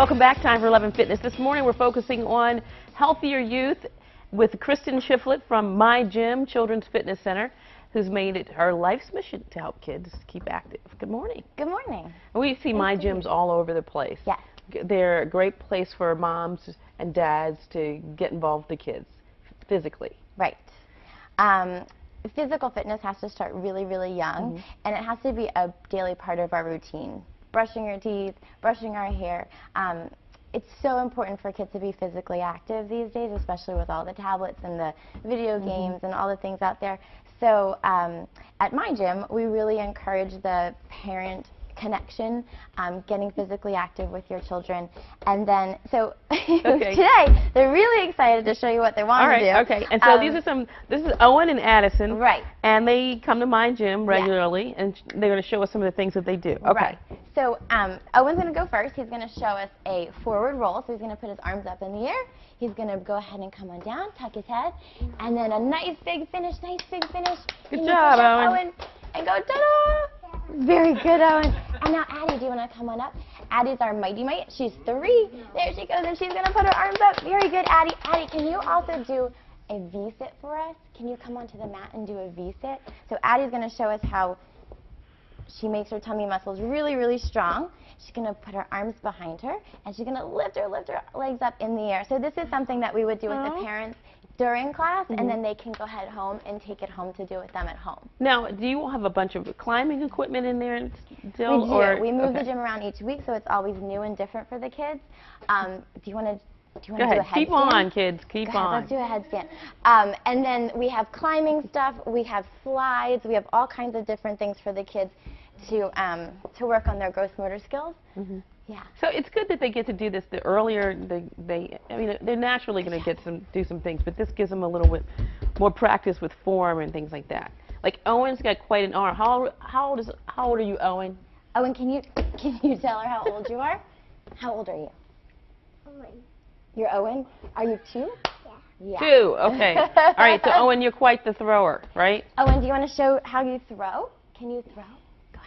Welcome back. Time for 11 Fitness. This morning we're focusing on healthier youth with Christin Shifflett from My Gym Children's Fitness Center, who's made it her life's mission to help kids keep active. Good morning. Good morning. We see My Gyms all over the place. Yes. They're a great place for moms and dads to get involved with the kids physically. Right. Physical fitness has to start really, really young, and it has to be a daily part of our routine. Brushing your teeth, brushing our hair. It's so important for kids to be physically active these days, especially with all the tablets and the video games and all the things out there. So at My Gym, we really encourage the parent connection, getting physically active with your children. And then, so today, they're really excited to show you what they want to do. Okay, and so these are some, this is Owen and Addison. Right. And they come to My Gym regularly, and they're going to show us some of the things that they do. Okay. Right. So Owen's going to go first. He's going to show us a forward roll. So he's going to put his arms up in the air. He's going to go ahead and come on down, tuck his head, and then a nice big finish, Good job, Owen. And go, ta-da! Very good, Owen. And now, Addie, do you want to come on up? Addie's our mighty mite. She's 3. There she goes, and she's going to put her arms up. Very good, Addie. Addie, can you also do a V-sit for us? Can you come onto the mat and do a V-sit? So Addie's going to show us how she makes her tummy muscles really, really strong. She's going to put her arms behind her, and she's going to lift her legs up in the air. So this is something that we would do with the parents during class, and then they can go ahead home and take it home to do with them at home. Now, do you have a bunch of climbing equipment in there still? We do. We move the gym around each week, so it's always new and different for the kids. Do you want to do a headstand? Keep on, kids. Keep on. Let's do a headstand. And then we have climbing stuff. We have slides. We have all kinds of different things for the kids to work on their gross motor skills. Yeah. So it's good that they get to do this. The earlier they're naturally going to get do some things, but this gives them a little bit more practice with form and things like that. Like Owen's got quite an arm. How old are you, Owen? Owen, can you tell her how old you are? How old are you? Owen. You're Owen. Are you 2? Yeah. 2. Okay. All right. So Owen, you're quite the thrower, right? Owen, do you want to show how you throw? Can you throw? Go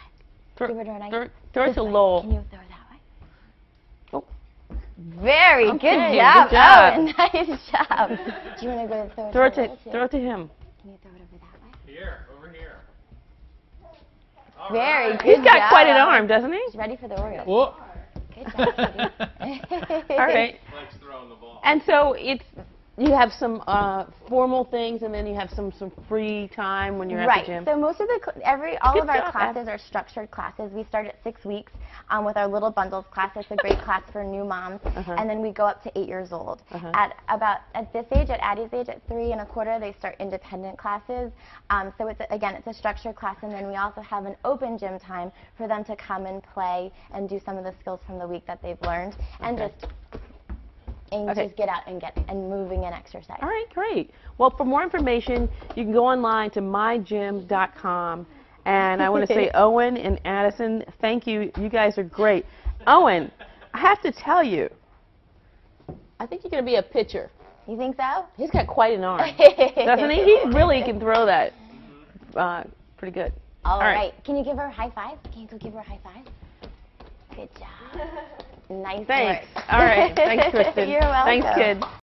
ahead. Throw it to Lowell. Can you throw that? Very good job, Owen. Nice job. Do you want to go and throw it to him? Can you throw it over that way? Here, over here. All right. Good job. He's got quite an arm, doesn't he? He's ready for the Oreo. Whoa. Good job. All right. Likes throwing the ball. And so it's you have some formal things, and then you have some free time when you're at the gym. Right. So most of all of our classes are structured classes. We start at 6 weeks with our Little Bundles class. It's a great class for new moms, and then we go up to 8 years old. At this age, at Addie's age, at 3 1/4, they start independent classes. So it's again, it's a structured class, and then we also have an open gym time for them to come and play and do some of the skills from the week that they've learned, and just get out and moving and exercise. All right, great. Well, for more information, you can go online to mygym.com. And I want to say, Owen and Addison, thank you. You guys are great. Owen, I have to tell you, I think you're going to be a pitcher. You think so? He's got quite an arm, doesn't he? He really can throw that pretty good. All right. Can you give her a high five? Can you go give her a high five? Good job. Nice work. Thanks. All right. Thanks, Christin. You're welcome. Thanks, kids.